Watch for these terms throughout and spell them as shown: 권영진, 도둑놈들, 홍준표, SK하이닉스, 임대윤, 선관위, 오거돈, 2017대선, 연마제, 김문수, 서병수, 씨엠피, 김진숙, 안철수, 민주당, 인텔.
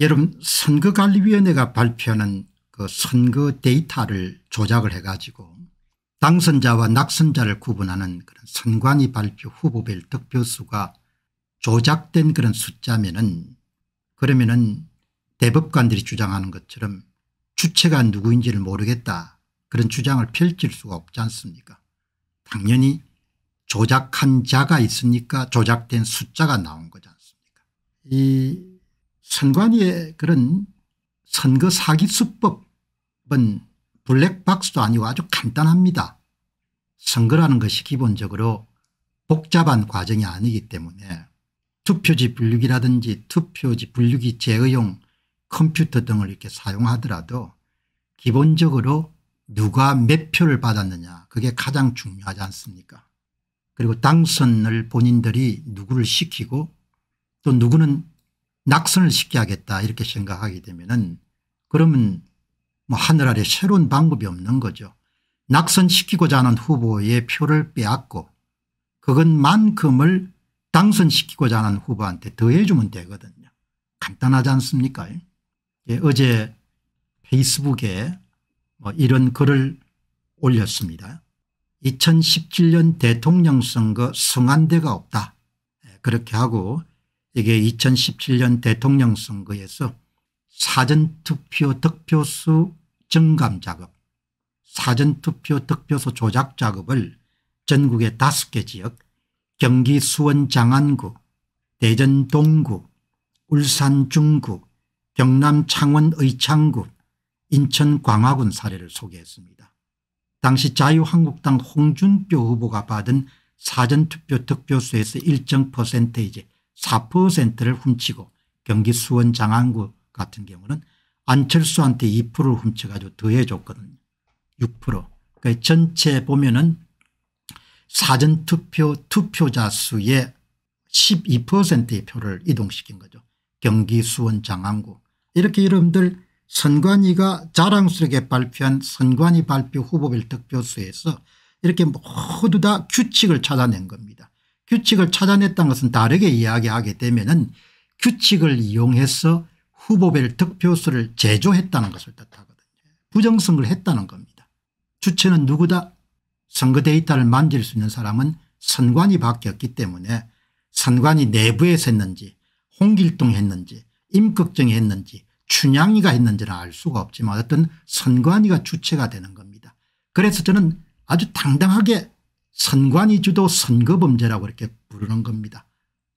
여러분, 선거관리위원회가 발표하는 그 선거 데이터를 조작을 해가지고 당선자와 낙선자를 구분하는 그런 선관위 발표 후보별 득표수가 조작된 그런 숫자면은, 그러면은 대법관들이 주장하는 것처럼 주체가 누구인지를 모르겠다, 그런 주장을 펼칠 수가 없지 않습니까? 당연히 조작한 자가 있으니까 조작된 숫자가 나온 거지 않습니까? 이 선관위의 그런 선거 사기 수법은 블랙박스도 아니고 아주 간단합니다. 선거라는 것이 기본적으로 복잡한 과정이 아니기 때문에 투표지 분류기라든지 투표지 분류기 제어용 컴퓨터 등을 이렇게 사용하더라도 기본적으로 누가 몇 표를 받았느냐, 그게 가장 중요하지 않습니까? 그리고 당선을 본인들이 누구를 시키고 또 누구는 낙선을 쉽게 하겠다 이렇게 생각하게 되면은, 그러면 뭐 하늘 아래 새로운 방법이 없는 거죠. 낙선시키고자 하는 후보의 표를 빼앗고 그것만큼을 당선시키고자 하는 후보한테 더해주면 되거든요. 간단하지 않습니까? 예, 어제 페이스북에 뭐 이런 글을 올렸습니다. 2017년 대통령 선거 성안대가 없다, 예, 그렇게 하고, 이게 2017년 대통령 선거에서 사전투표 득표수 증감 작업, 사전투표 득표수 조작 작업을 전국의 5개 지역, 경기 수원 장안구, 대전 동구, 울산 중구, 경남 창원 의창구, 인천 광화군 사례를 소개했습니다. 당시 자유한국당 홍준표 후보가 받은 사전투표 득표수에서 일정 퍼센테이지 4%를 훔치고, 경기 수원 장안구 같은 경우는 안철수한테 2%를 훔쳐가지고 더해줬거든요. 6%. 그러니까 전체 보면은 사전투표 투표자 수의 12%의 표를 이동시킨 거죠. 경기 수원 장안구. 이렇게 여러분들 선관위가 자랑스럽게 발표한 선관위 발표 후보별 득표수에서 이렇게 모두 다 규칙을 찾아낸 겁니다. 규칙을 찾아냈다는 것은 다르게 이야기하게 되면은 규칙을 이용해서 후보별 득표수를 제조했다는 것을 뜻하거든요. 부정선거를 했다는 겁니다. 주체는 누구다? 선거 데이터를 만질 수 있는 사람은 선관위밖에 없기 때문에 선관위 내부에서 했는지, 홍길동이 했는지, 임꺽정이 했는지, 춘향이가 했는지는 알 수가 없지만 어떤 선관위가 주체가 되는 겁니다. 그래서 저는 아주 당당하게 선관위 주도 선거범죄라고 이렇게 부르는 겁니다.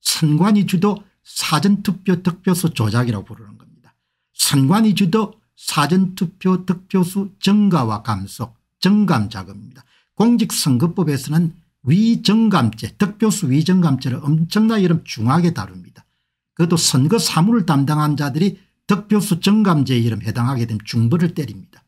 선관위 주도 사전투표 득표수 조작이라고 부르는 겁니다. 선관위 주도 사전투표 득표수 증가와 감소, 증감작업입니다. 공직선거법에서는 위증감죄, 득표수 위증감죄를 엄청나게 이름 중하게 다룹니다. 그것도 선거 사무를 담당한 자들이 득표수 증감죄에 이름 해당하게 되면 중벌을 때립니다.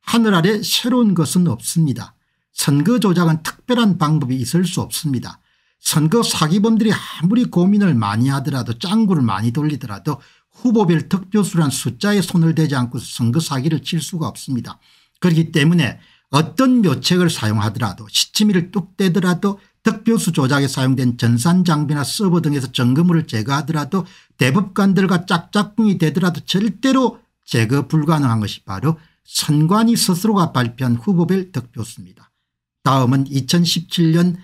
하늘 아래 새로운 것은 없습니다. 선거 조작은 특별한 방법이 있을 수 없습니다. 선거 사기범들이 아무리 고민을 많이 하더라도, 짱구를 많이 돌리더라도 후보별 득표수란 숫자에 손을 대지 않고 선거 사기를 칠 수가 없습니다. 그렇기 때문에 어떤 묘책을 사용하더라도, 시치미를 뚝 떼더라도, 득표수 조작에 사용된 전산장비나 서버 등에서 점검을 제거하더라도, 대법관들과 짝짝꿍이 되더라도 절대로 제거 불가능한 것이 바로 선관위 스스로가 발표한 후보별 득표수입니다. 다음은 2017년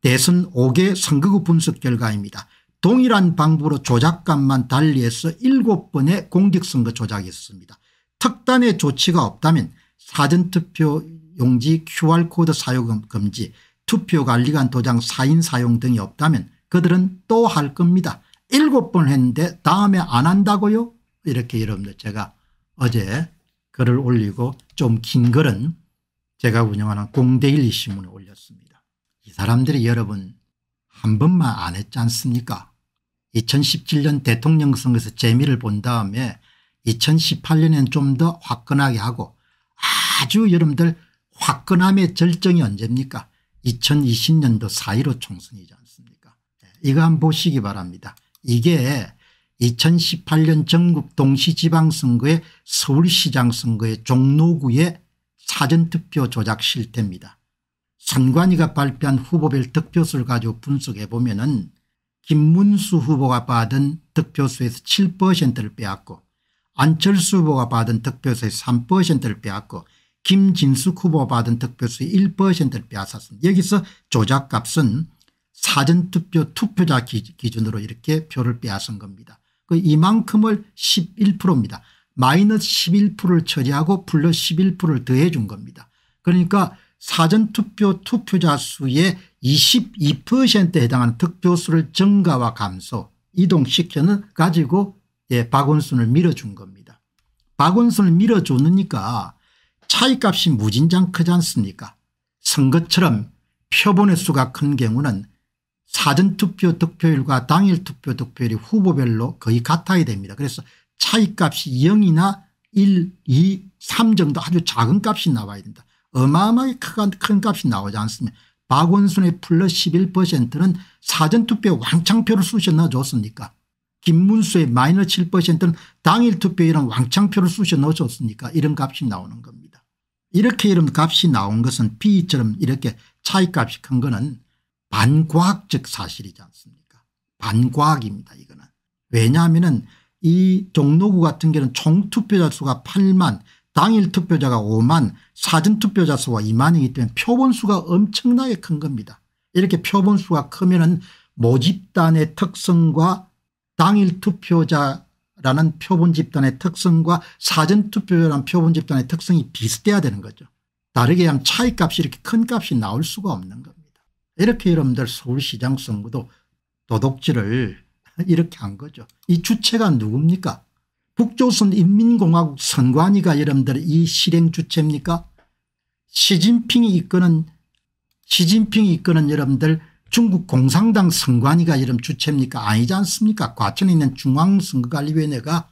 대선 5개 선거구 분석 결과입니다. 동일한 방법으로 조작값만 달리해서 7번의 공직선거 조작이 있습니다. 특단의 조치가 없다면 사전투표 용지 QR코드 사용 금지, 투표관리관 도장 사인 사용 등이 없다면 그들은 또 할 겁니다. 7번 했는데 다음에 안 한다고요? 이렇게 여러분들, 제가 어제 글을 올리고 좀 긴 글은 제가 운영하는 공대일리 신문에 올렸습니다. 이 사람들이 여러분 한 번만 안 했지 않습니까? 2017년 대통령 선거에서 재미를 본 다음에 2018년엔 좀 더 화끈하게 하고, 아주 여러분들 화끈함의 절정이 언제입니까? 2020년도 4.15 총선이지 않습니까? 이거 한번 보시기 바랍니다. 이게 2018년 전국 동시지방선거의 서울시장 선거의 종로구의 사전투표 조작 실태입니다. 선관위가 발표한 후보별 득표수를 가지고 분석해 보면은 김문수 후보가 받은 득표수에서 7%를 빼앗고, 안철수 후보가 받은 득표수에서 3%를 빼앗고, 김진숙 후보가 받은 득표수의 1%를 빼앗았습니다. 여기서 조작값은 사전투표 투표자 기준으로 이렇게 표를 빼앗은 겁니다. 이만큼을 11%입니다. 마이너스 11%를 처리하고 플러스 11%를 더해 준 겁니다. 그러니까 사전투표 투표자 수의 22%에 해당하는 득표수를 증가와 감소, 이동시켜는 가지고 박원순을 밀어준 겁니다. 박원순을 밀어주니까 차이값이 무진장 크지 않습니까? 선거처럼 표본의 수가 큰 경우는 사전투표 득표율과 당일투표 득표율이 후보별로 거의 같아야 됩니다. 그래서 차이값이 0이나 1, 2, 3 정도 아주 작은 값이 나와야 된다. 어마어마하게 큰 값이 나오지 않습니다. 박원순의 플러스 11%는 사전투표에 왕창표를 쑤셔 넣어줬습니까? 김문수의 마이너스 7%는 당일투표에 이런 왕창표를 쑤셔 넣어줬습니까? 이런 값이 나오는 겁니다. 이렇게 이런 값이 나온 것은 B처럼 이렇게 차이값이 큰 거는 반과학적 사실이지 않습니까? 반과학입니다. 이거는. 왜냐하면은 이 종로구 같은 경우는 총투표자 수가 8만, 당일 투표자가 5만, 사전 투표자 수가 2만이기 때문에 표본수가 엄청나게 큰 겁니다. 이렇게 표본수가 크면은 모집단의 특성과 당일 투표자라는 표본 집단의 특성과 사전 투표자라는 표본 집단의 특성이 비슷해야 되는 거죠. 다르게 하면 차이값이 이렇게 큰 값이 나올 수가 없는 겁니다. 이렇게 여러분들 서울시장 선거도 도둑질을 이렇게 한 거죠. 이 주체가 누굽니까? 북조선인민공화국 선관위가 여러분들 이 실행 주체입니까? 시진핑이 이끄는 여러분들 중국 공산당 선관위가 여러분 주체입니까? 아니지 않습니까? 과천에 있는 중앙선거관리위원회가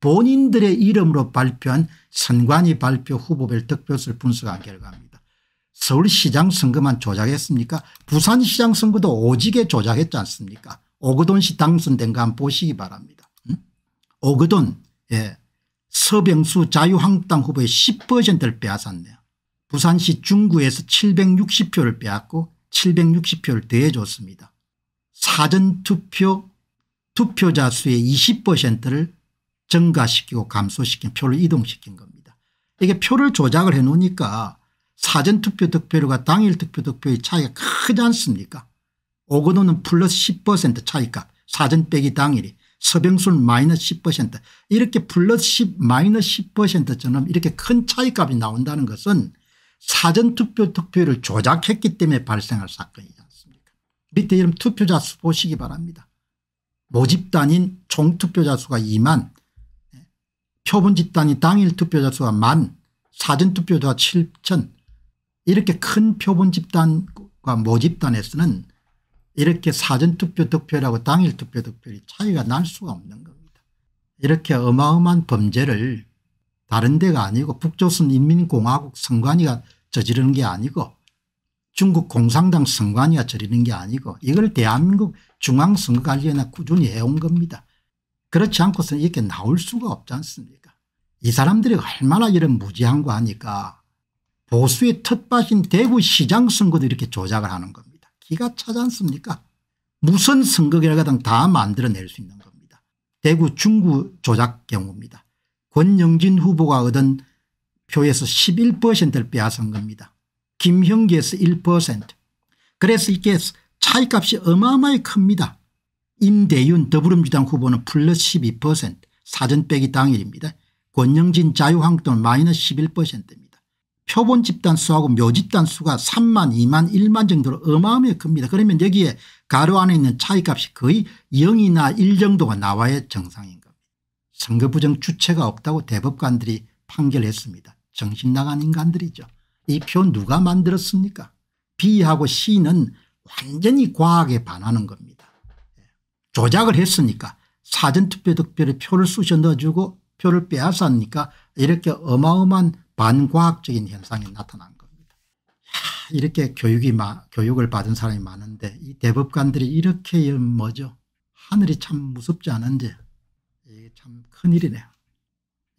본인들의 이름으로 발표한 선관위 발표 후보별 득표수를 분석한 결과입니다. 서울시장 선거만 조작했습니까? 부산시장 선거도 오지게 조작했지 않습니까? 오거돈 씨 당선된 거 한번 보시기 바랍니다. 오거돈, 서병수 자유한국당 후보의 10%를 빼앗았네요. 부산시 중구에서 760표를 빼앗고 760표를 더해줬습니다. 사전투표 투표자 수의 20%를 증가시키고 감소시킨 표를 이동시킨 겁니다. 이게 표를 조작을 해놓으니까 사전투표 득표율과 당일투표 득표의 차이가 크지 않습니까? 오거돈은 플러스 10% 차이값, 사전 빼기 당일이. 서병수는 마이너스 10%. 이렇게 플러스 10, 마이너스 10%처럼 이렇게 큰 차이값이 나온다는 것은 사전투표 득표율을 조작했기 때문에 발생할 사건이지 않습니까? 밑에 이름 투표자 수 보시기 바랍니다. 모집단인 총투표자 수가 2만, 표본집단이 당일 투표자 수가 1만, 사전투표자 7천. 이렇게 큰 표본집단과 모집단에서는 이렇게 사전투표 득표율하고 당일투표 득표율이 차이가 날 수가 없는 겁니다. 이렇게 어마어마한 범죄를 다른 데가 아니고 북조선인민공화국 선관위가 저지르는 게 아니고 중국 공산당 선관위가 저지르는 게 아니고 이걸 대한민국 중앙선거관리위원회가 꾸준히 해온 겁니다. 그렇지 않고서는 이렇게 나올 수가 없지 않습니까? 이 사람들이 얼마나 이런 무지한 거 하니까 보수의 텃밭인 대구시장 선거도 이렇게 조작을 하는 겁니다. 기가 차지 않습니까? 무슨 선거 결과든 다 만들어낼 수 있는 겁니다. 대구 중구 조작 경우입니다. 권영진 후보가 얻은 표에서 11%를 빼앗은 겁니다. 김형기에서 1%. 그래서 이게 차이값이 어마어마히 큽니다. 임대윤 더불어민주당 후보는 플러스 12%, 사전 빼기 당일입니다. 권영진 자유한국당은 마이너스 11%입니다. 표본 집단 수하고 묘집단 수가 3만, 2만, 1만 정도로 어마어마하게 큽니다. 그러면 여기에 가로 안에 있는 차이값이 거의 0이나 1 정도가 나와야 정상인 겁니다. 선거 부정 주체가 없다고 대법관들이 판결했습니다. 정신 나간 인간들이죠. 이 표 누가 만들었습니까? B하고 C는 완전히 과학에 반하는 겁니다. 조작을 했으니까 사전투표 득표에 표를 쑤셔 넣어주고 표를 빼앗았으니까 이렇게 어마어마한 반과학적인 현상이 나타난 겁니다. 이렇게 교육을 받은 사람이 많은데 이 대법관들이 이렇게 뭐죠? 하늘이 참 무섭지 않은지 이게 참 큰일이네요.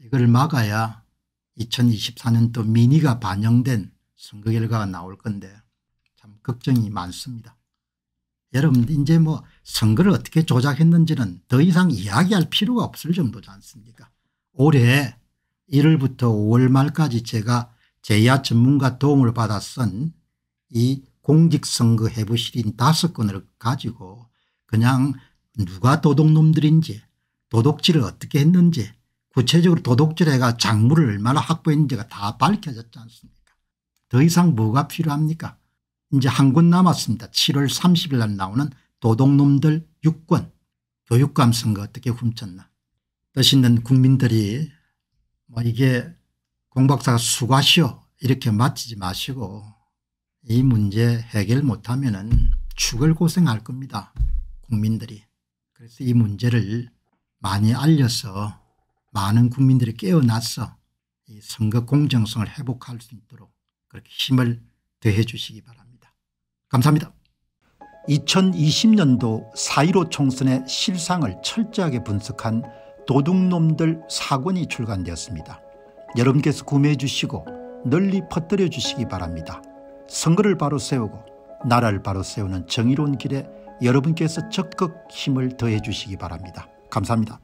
이걸 막아야 2024년도 민의가 반영된 선거 결과가 나올 건데 참 걱정이 많습니다. 여러분 이제 뭐 선거를 어떻게 조작했는지는 더 이상 이야기할 필요가 없을 정도지 않습니까? 올해 1월부터 5월 말까지 제가 재야 전문가 도움을 받아 쓴 이 공직선거 해부 시린 5건을 가지고 그냥 누가 도둑놈들인지 도둑질을 어떻게 했는지 구체적으로 도둑질해가 작물을 얼마나 확보했는지가 다 밝혀졌지 않습니까? 더 이상 뭐가 필요합니까? 이제 한 권 남았습니다. 7월 30일 날 나오는 도둑놈들 6권 교육감 선거 어떻게 훔쳤나. 뜻 있는 국민들이 뭐 이게 공박사가 수고하시오 이렇게 맞히지 마시고 이 문제 해결 못하면은 죽을 고생할 겁니다. 국민들이. 그래서 이 문제를 많이 알려서 많은 국민들이 깨어나서 이 선거 공정성을 회복할 수 있도록 그렇게 힘을 더해 주시기 바랍니다. 감사합니다. 2020년도 4.15 총선의 실상을 철저하게 분석한 도둑놈들 4권이 출간되었습니다. 여러분께서 구매해 주시고 널리 퍼뜨려 주시기 바랍니다. 선거를 바로 세우고 나라를 바로 세우는 정의로운 길에 여러분께서 적극 힘을 더해 주시기 바랍니다. 감사합니다.